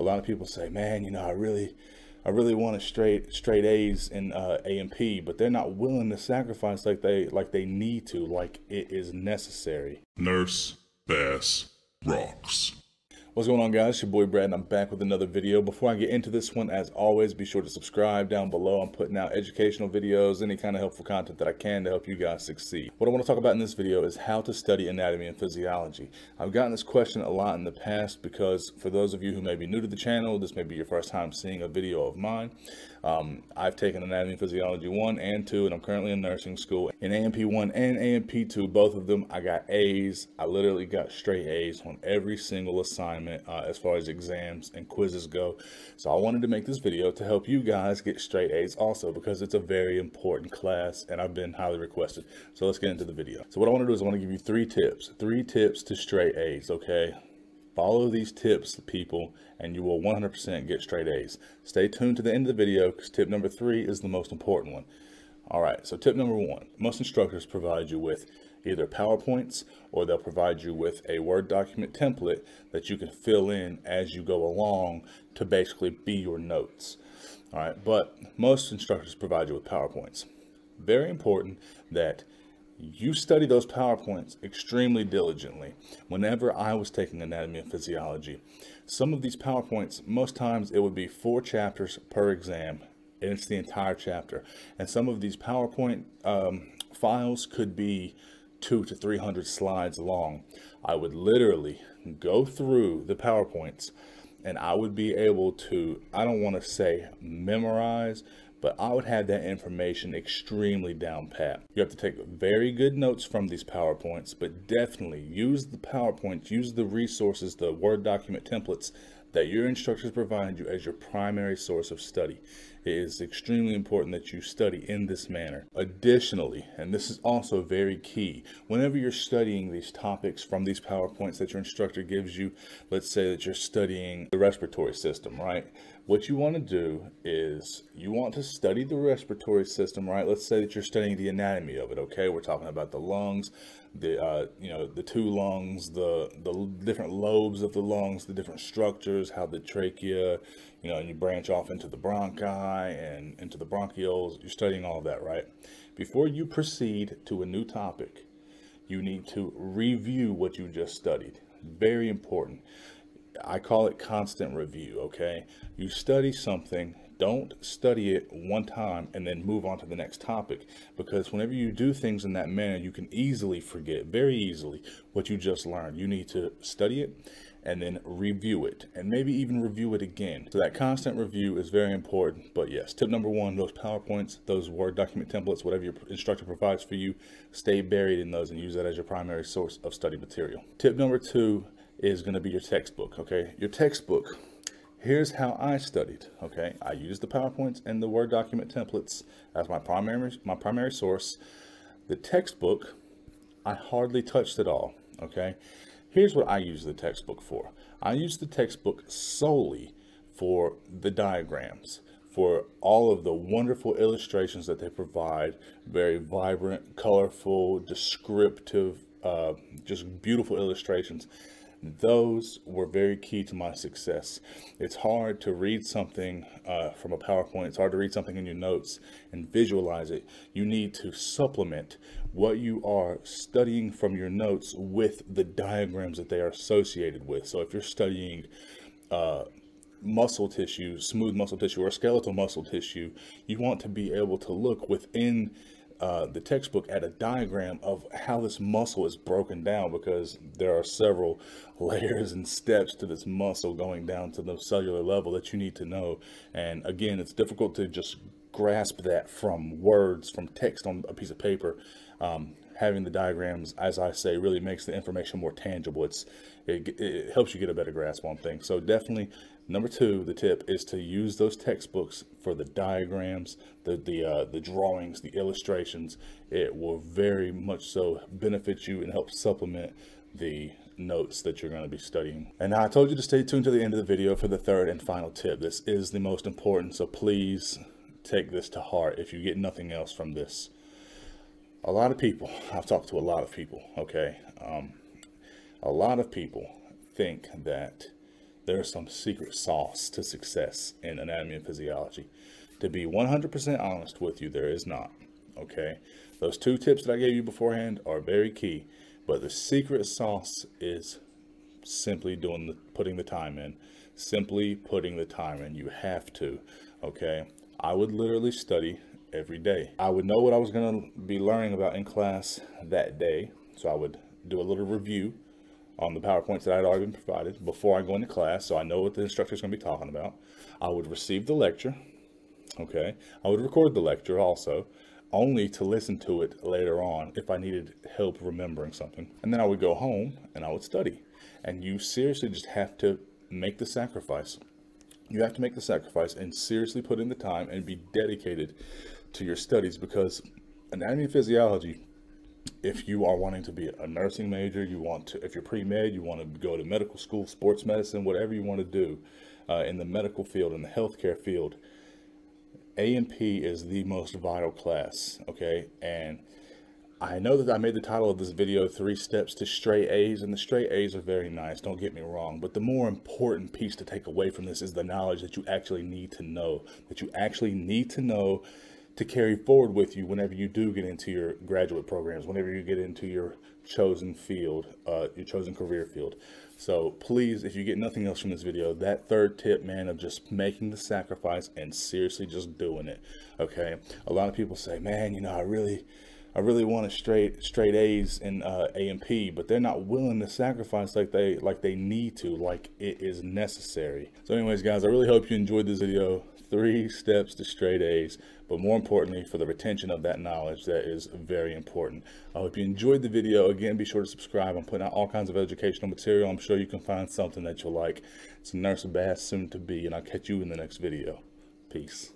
A lot of people say, man, you know, I really wanted straight A's in A&P, but they're not willing to sacrifice like they need to, like it is necessary. Nurse Bass rocks. What's going on, guys? It's your boy Brad, and I'm back with another video. Before I get into this one, as always, be sure to subscribe down below. I'm putting out educational videos, any kind of helpful content that I can to help you guys succeed. What I want to talk about in this video is how to study anatomy and physiology. I've gotten this question a lot in the past because for those of you who may be new to the channel, this may be your first time seeing a video of mine. I've taken anatomy and physiology 1 and 2, and I'm currently in nursing school. In AMP 1 and AMP 2, both of them, I got A's. I literally got straight A's on every single assignment. As far as exams and quizzes go. So I wanted to make this video to help you guys get straight A's also, because it's a very important class and I've been highly requested. So let's get into the video. So what I want to do is I want to give you three tips to straight A's, okay? Follow these tips, people, and you will 100% get straight A's. Stay tuned to the end of the video because tip number 3 is the most important one. All right, so tip number 1, most instructors provide you with either PowerPoints, or they'll provide you with a Word document template that you can fill in as you go along to basically be your notes. All right, but most instructors provide you with PowerPoints. Very important that you study those PowerPoints extremely diligently. Whenever I was taking anatomy and physiology, some of these PowerPoints, most times it would be 4 chapters per exam, and it's the entire chapter. And some of these PowerPoint files could be 200 to 300 slides long. I would literally go through the PowerPoints and I would be able to, I don't want to say memorize, but I would have that information extremely down pat. You have to take very good notes from these PowerPoints, but definitely use the PowerPoints, use the resources, the Word document templates that your instructors provide you as your primary source of study. It is extremely important that you study in this manner. Additionally, and this is also very key, whenever you're studying these topics from these PowerPoints that your instructor gives you, let's say that you're studying the respiratory system, right? What you want to do is you want to study the respiratory system, right? Let's say that you're studying the anatomy of it, okay? We're talking about the lungs, the you know, the 2 lungs, the different lobes of the lungs, the different structures, how the trachea, you know, and you branch off into the bronchi and into the bronchioles. You're studying all of that, right? Before you proceed to a new topic, you need to review what you just studied. Very important. I call it constant review, okay? You study something, don't study it one time and then move on to the next topic, because whenever you do things in that manner, you can easily forget, very easily, what you just learned. You need to study it and then review it, and maybe even review it again. So that constant review is very important. But yes, tip number 1, those PowerPoints, those Word document templates, whatever your instructor provides for you, stay buried in those and use that as your primary source of study material. Tip number 2 is going to be your textbook, okay? Your textbook. Here's how I studied, okay? I used the PowerPoints and the Word document templates as my primary source. The textbook, I hardly touched at all, okay? Here's what I use the textbook for. I use the textbook solely for the diagrams, for all of the wonderful illustrations that they provide, very vibrant, colorful, descriptive, just beautiful illustrations. Those were very key to my success. It's hard to read something from a PowerPoint. It's hard to read something in your notes and visualize it. You need to supplement what you are studying from your notes with the diagrams that they are associated with. So if you're studying muscle tissue, smooth muscle tissue or skeletal muscle tissue, you want to be able to look within the textbook at a diagram of how this muscle is broken down, because there are several layers and steps to this muscle going down to the cellular level that you need to know. And again, it's difficult to just grasp that from words, from text on a piece of paper. Having the diagrams, as I say, really makes the information more tangible. It helps you get a better grasp on things. So definitely, number 2, the tip is to use those textbooks for the diagrams, the drawings, the illustrations. It will very much so benefit you and help supplement the notes that you're going to be studying. And I told you to stay tuned to the end of the video for the 3rd and final tip. This is the most important, so please take this to heart if you get nothing else from this. A lot of people, I've talked to a lot of people, okay? A lot of people think that there's some secret sauce to success in anatomy and physiology. To be 100% honest with you, there is not. Okay, those two tips that I gave you beforehand are very key, but the secret sauce is simply putting the time in. Simply putting the time in. You have to. Okay, I would literally study every day. I would know what I was going to be learning about in class that day, so I would do a little review on the PowerPoints that I had already been provided before I go into class, so I know what the instructor is going to be talking about. I would receive the lecture. Okay, I would record the lecture also, only to listen to it later on if I needed help remembering something. And then I would go home and I would study. And you seriously just have to make the sacrifice. You have to make the sacrifice and seriously put in the time and be dedicated to your studies, because anatomy and physiology, if you are wanting to be a nursing major, you want to, if you're pre-med, you want to go to medical school, sports medicine, whatever you want to do in the medical field, in the healthcare field, A&P is the most vital class. Okay, and I know that I made the title of this video 3 Steps to Straight A's, and the straight A's are very nice, don't get me wrong, but the more important piece to take away from this is the knowledge that you actually need to know, that you actually need to know to carry forward with you whenever you do get into your graduate programs, whenever you get into your chosen field, your chosen career field. So please, if you get nothing else from this video, that third tip, man, of just making the sacrifice and seriously just doing it. Okay, a lot of people say, man, you know, I really wanted straight A's in A&P, but they're not willing to sacrifice like they need to, like it is necessary. So anyways, guys, I really hope you enjoyed this video. 3 steps to straight A's, but more importantly, for the retention of that knowledge, that is very important. I hope you enjoyed the video. Again, be sure to subscribe. I'm putting out all kinds of educational material. I'm sure you can find something that you'll like. It's Nurse Bass, soon to be, and I'll catch you in the next video. Peace.